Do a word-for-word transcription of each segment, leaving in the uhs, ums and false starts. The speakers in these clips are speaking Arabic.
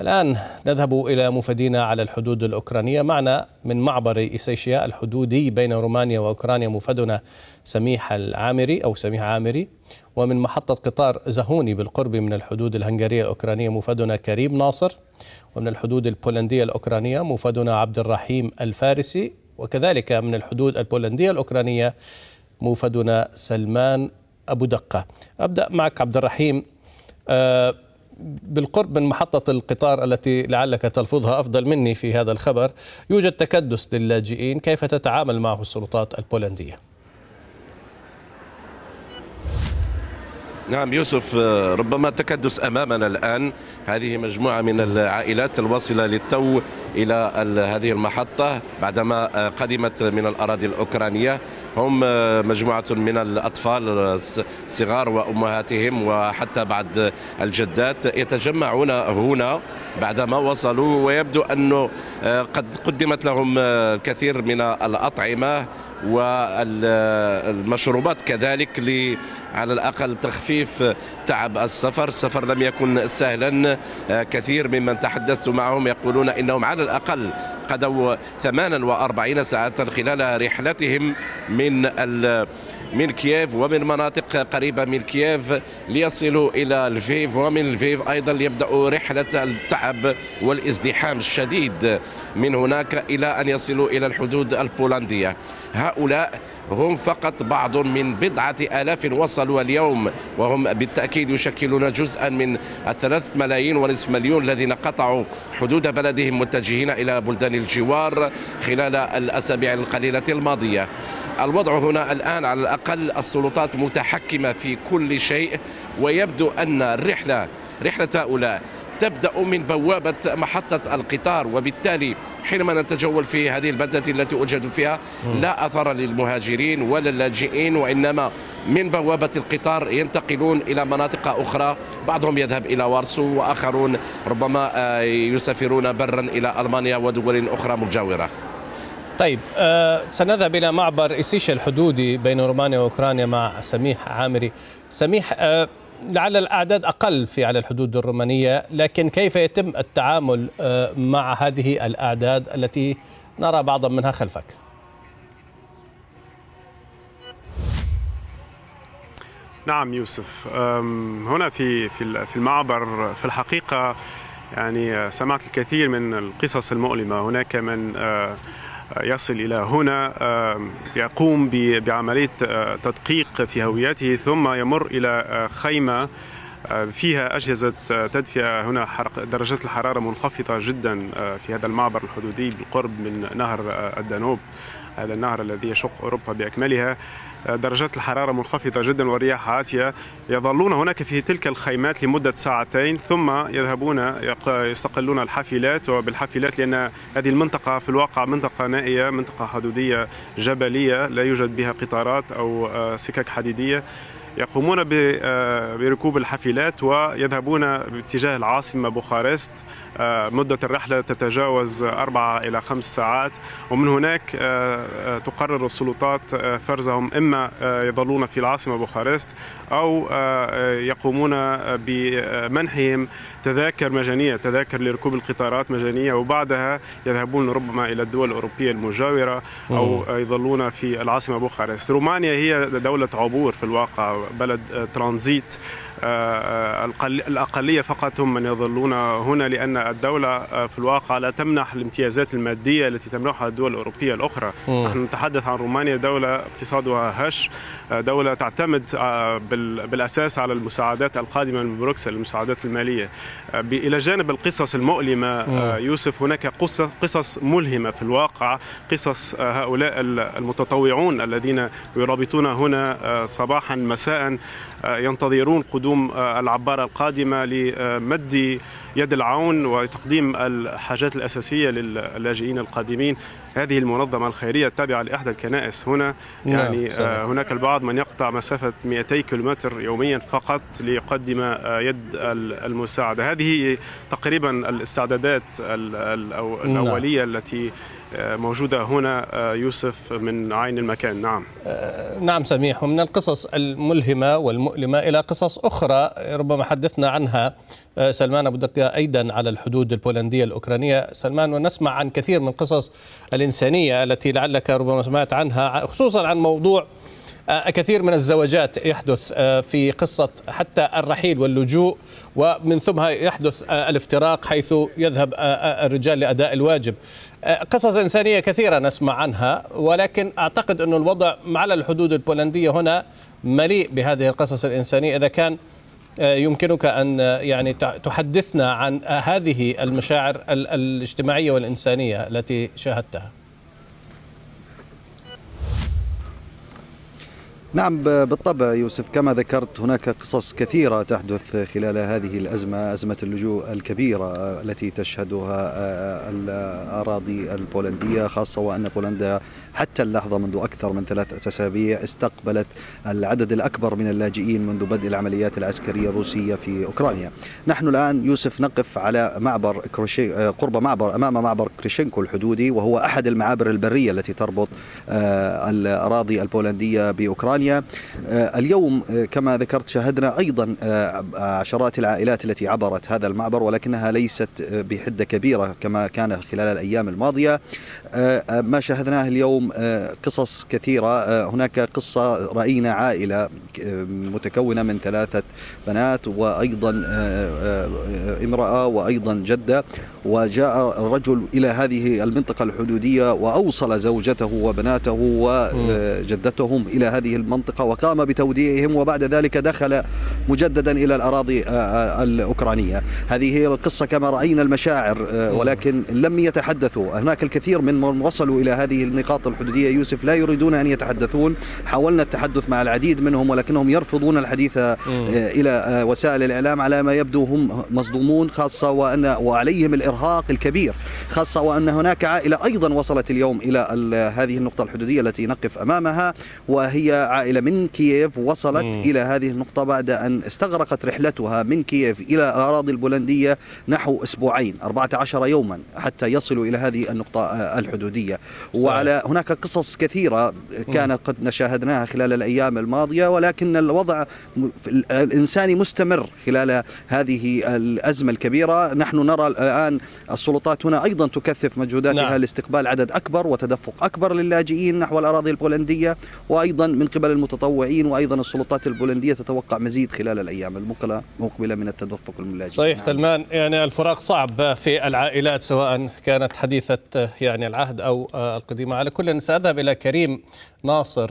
الآن نذهب إلى مفيدينا على الحدود الأوكرانية. معنا من معبر إيسيشيا الحدودي بين رومانيا وأوكرانيا مفيدنا سميح العامري أو سميح عامري، ومن محطة قطار زاهوني بالقرب من الحدود الهنغارية الأوكرانية مفيدنا كريم ناصر، ومن الحدود البولندية الأوكرانية مفيدنا عبد الرحيم الفارسي، وكذلك من الحدود البولندية الأوكرانية مفيدنا سلمان أبو دقة. أبدأ معك عبد الرحيم، أه بالقرب من محطة القطار التي لعلك تلفظها أفضل مني في هذا الخبر، يوجد تكدس للاجئين، كيف تتعامل معه السلطات البولندية؟ نعم يوسف، ربما التكدس أمامنا الآن. هذه مجموعة من العائلات الواصلة للتو إلى هذه المحطة بعدما قدمت من الأراضي الأوكرانية، هم مجموعة من الأطفال صغار وأمهاتهم وحتى بعض الجدات يتجمعون هنا بعدما وصلوا، ويبدو أنه قد قدمت لهم الكثير من الأطعمة والمشروبات كذلك ل على الأقل تخفيف تعب السفر. السفر لم يكن سهلا، كثير ممن تحدثت معهم يقولون إنهم على الأقل قضوا ثمانية وأربعين ساعة خلال رحلتهم من من كييف ومن مناطق قريبة من كييف ليصلوا إلى لفيف، ومن لفيف أيضا يبدأوا رحلة التعب والازدحام الشديد من هناك إلى أن يصلوا إلى الحدود البولندية. هؤلاء هم فقط بعض من بضعة آلاف وصلوا اليوم، وهم بالتأكيد يشكلون جزءا من الثلاث ملايين ونصف مليون الذين قطعوا حدود بلدهم متجهين إلى بلدان الجوار خلال الأسابيع القليلة الماضية. الوضع هنا الآن على الأقل السلطات متحكمة في كل شيء، ويبدو أن الرحلة رحلة هؤلاء تبدأ من بوابة محطة القطار، وبالتالي حينما نتجول في هذه البلدة التي أوجد فيها لا أثر للمهاجرين ولا اللاجئين، وإنما من بوابة القطار ينتقلون إلى مناطق أخرى، بعضهم يذهب إلى وارسو وآخرون ربما يسافرون برا إلى ألمانيا ودول أخرى مجاورة. طيب، أه سنذهب إلى معبر إيسيشيا الحدودي بين رومانيا وأوكرانيا مع سميح عامري. سميح، أه لعل الأعداد أقل في على الحدود الرومانية، لكن كيف يتم التعامل أه مع هذه الأعداد التي نرى بعضا منها خلفك؟ نعم يوسف، هنا في في في المعبر في الحقيقة يعني سمعت الكثير من القصص المؤلمة. هناك من أه يصل إلى هنا يقوم بعملية تدقيق في هويته ثم يمر إلى خيمة فيها أجهزة تدفئة. هنا درجات الحرارة منخفضة جدا في هذا المعبر الحدودي بالقرب من نهر الدانوب، هذا النهر الذي يشق أوروبا بأكملها. درجات الحرارة منخفضة جدا والرياح عاتية، يظلون هناك في تلك الخيمات لمدة ساعتين ثم يذهبون يستقلون الحافلات، وبالحافلات لأن هذه المنطقة في الواقع منطقة نائية، منطقة حدودية جبلية لا يوجد بها قطارات أو سكك حديدية، يقومون بركوب الحافلات ويذهبون باتجاه العاصمة بوخارست. مدة الرحلة تتجاوز أربعة إلى خمس ساعات، ومن هناك تقرر السلطات فرزهم إما يظلون في العاصمة بوخارست أو يقومون بمنحهم تذاكر مجانية، تذاكر لركوب القطارات مجانية، وبعدها يذهبون ربما إلى الدول الأوروبية المجاورة أو يظلون في العاصمة بوخارست. رومانيا هي دولة عبور في الواقع، بلد ترانزيت، الأقلية فقط هم من يظلون هنا لأن الدولة في الواقع لا تمنح الامتيازات المادية التي تمنحها الدول الأوروبية الأخرى. مم. نحن نتحدث عن رومانيا، دولة اقتصادها هش، دولة تعتمد بالأساس على المساعدات القادمة من بروكسل، المساعدات المالية. إلى جانب القصص المؤلمة مم. يوسف، هناك قصص ملهمة في الواقع، قصص هؤلاء المتطوعون الذين يرابطون هنا صباحا مساء، ينتظرون قدوم العبارة القادمة لمد يد العون وتقديم الحاجات الأساسية للاجئين القادمين. هذه المنظمة الخيرية التابعة لأحد الكنائس هنا، يعني هناك البعض من يقطع مسافة مئتي كيلومتر يوميا فقط ليقدم يد المساعدة. هذه تقريبا الاستعدادات الأولية التي موجودة هنا يوسف من عين المكان. نعم نعم سميح، ومن القصص الملهمة الملهمة والمؤلمة إلى قصص أخرى ربما حدثنا عنها سلمان أبو دقة أيضا على الحدود البولندية الأوكرانية. سلمان، ونسمع عن كثير من قصص الإنسانية التي لعلك ربما سمعت عنها، خصوصا عن موضوع كثير من الزواجات يحدث في قصة حتى الرحيل واللجوء، ومن ثم يحدث الافتراق حيث يذهب الرجال لأداء الواجب. قصص إنسانية كثيرة نسمع عنها، ولكن أعتقد أن الوضع على الحدود البولندية هنا مليء بهذه القصص الإنسانية. إذا كان يمكنك أن يعني تحدثنا عن هذه المشاعر الاجتماعية والإنسانية التي شاهدتها. نعم بالطبع يوسف، كما ذكرت هناك قصص كثيرة تحدث خلال هذه الأزمة، أزمة اللجوء الكبيرة التي تشهدها الأراضي البولندية، خاصة وأن بولندا حتى اللحظة منذ أكثر من ثلاثة أسابيع استقبلت العدد الأكبر من اللاجئين منذ بدء العمليات العسكرية الروسية في أوكرانيا. نحن الآن يوسف نقف على معبر كروشين قرب معبر أمام معبر كريشينكو الحدودي، وهو أحد المعابر البرية التي تربط الأراضي البولندية بأوكرانيا. اليوم كما ذكرت شاهدنا أيضا عشرات العائلات التي عبرت هذا المعبر، ولكنها ليست بحدة كبيرة كما كان خلال الأيام الماضية. ما شاهدناه اليوم قصص كثيرة. هناك قصة رأينا عائلة متكونة من ثلاثة بنات وأيضا امرأة وأيضا جدة، وجاء الرجل إلى هذه المنطقة الحدودية وأوصل زوجته وبناته وجدتهم إلى هذه المنطقة وقام بتوديعهم، وبعد ذلك دخل مجددا إلى الأراضي الأوكرانية. هذه القصة كما رأينا المشاعر، ولكن لم يتحدثوا. هناك الكثير من من وصلوا إلى هذه النقاط الحدودية يوسف لا يريدون أن يتحدثون. حاولنا التحدث مع العديد منهم ولكنهم يرفضون الحديث إلى وسائل الإعلام. على ما يبدو هم مصدومون، خاصة وأن وعليهم الإرهاق الكبير، خاصة وأن هناك عائلة أيضا وصلت اليوم إلى هذه النقطة الحدودية التي نقف أمامها، وهي عائلة من كييف وصلت مم. إلى هذه النقطة بعد أن استغرقت رحلتها من كييف إلى الأراضي البولندية نحو أسبوعين أربعة عشر يوما حتى يصلوا إلى هذه النقطة الحدودية. وعلى هناك قصص كثيرة كانت قد شاهدناها خلال الأيام الماضية، ولكن الوضع الإنساني مستمر خلال هذه الأزمة الكبيرة. نحن نرى الآن السلطات هنا أيضا تكثف مجهوداتها نعم. لاستقبال عدد أكبر وتدفق أكبر للاجئين نحو الأراضي البولندية، وأيضا من قبل المتطوعين، وأيضا السلطات البولندية تتوقع مزيد خلال الأيام المقبلة من التدفق للاجئين. صحيح نعم. سلمان، يعني الفراق صعب في العائلات سواء كانت حديثة يعني العهد أو القديمة. على كل، سأذهب إلى كريم ناصر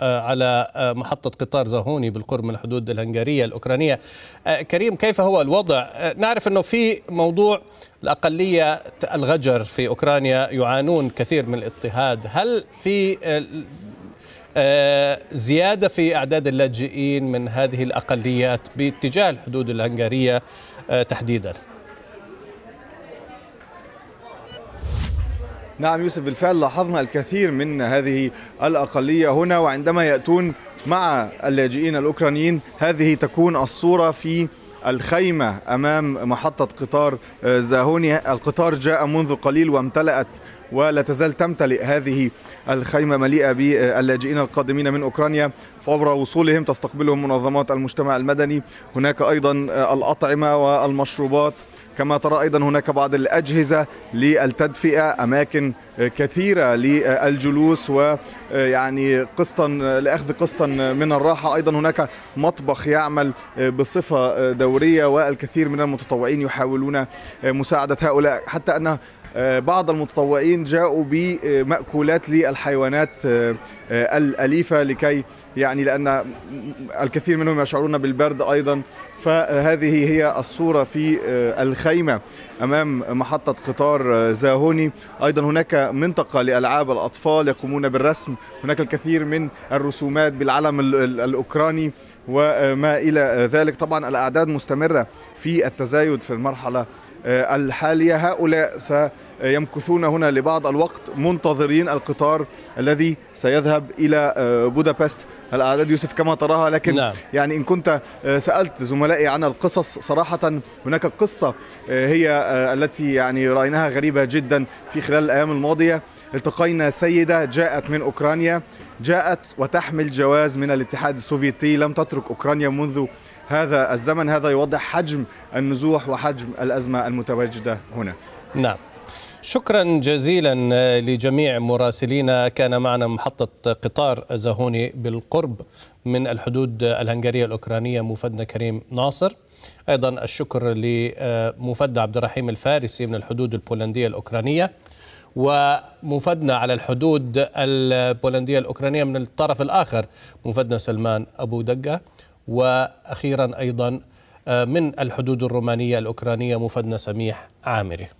على محطة قطار زاهوني بالقرب من الحدود الهنغارية الأوكرانية. كريم، كيف هو الوضع؟ نعرف أنه في موضوع الأقلية الغجر في أوكرانيا يعانون كثير من الاضطهاد. هل في زيادة في أعداد اللاجئين من هذه الأقليات باتجاه الحدود الهنغارية تحديداً؟ نعم يوسف، بالفعل لاحظنا الكثير من هذه الأقلية هنا، وعندما يأتون مع اللاجئين الأوكرانيين هذه تكون الصورة في الخيمة أمام محطة قطار زاهوني. القطار جاء منذ قليل وامتلأت ولا تزال تمتلئ هذه الخيمة مليئة باللاجئين القادمين من أوكرانيا. فور وصولهم تستقبلهم منظمات المجتمع المدني، هناك أيضا الأطعمة والمشروبات، كما ترى أيضا هناك بعض الأجهزة للتدفئة، أماكن كثيرة للجلوس ويعني قسطا لأخذ قسطا من الراحة. أيضا هناك مطبخ يعمل بصفة دورية، والكثير من المتطوعين يحاولون مساعدة هؤلاء، حتى أن بعض المتطوعين جاءوا بمأكولات للحيوانات الأليفة لكي يعني لأن الكثير منهم يشعرون بالبرد أيضا. فهذه هي الصورة في الخيمة أمام محطة قطار زاهوني. أيضا هناك منطقة لألعاب الأطفال يقومون بالرسم، هناك الكثير من الرسومات بالعلم الأوكراني وما إلى ذلك. طبعا الأعداد مستمرة في التزايد في المرحلة الحالية، هؤلاء سيمكثون هنا لبعض الوقت منتظرين القطار الذي سيذهب إلى بودابست. الأعداد يوسف كما تراها، لكن نعم. يعني إن كنت سألت زملائي عن القصص صراحة هناك قصة هي التي يعني رأيناها غريبة جدا في خلال الأيام الماضية. التقينا سيدة جاءت من أوكرانيا، جاءت وتحمل جواز من الاتحاد السوفيتي، لم تترك أوكرانيا منذ هذا الزمن. هذا يوضح حجم النزوح وحجم الأزمة المتواجدة هنا. نعم، شكرا جزيلا لجميع مراسلينا. كان معنا محطة قطار زاهوني بالقرب من الحدود الهنغارية الأوكرانية مفدنا كريم ناصر. أيضا الشكر لمفدنا عبد الرحيم الفارسي من الحدود البولندية الأوكرانية، ومفدنا على الحدود البولندية الأوكرانية من الطرف الآخر مفدنا سلمان أبو دقة، وأخيرا أيضا من الحدود الرومانية الأوكرانية مفدنا سميح عامري.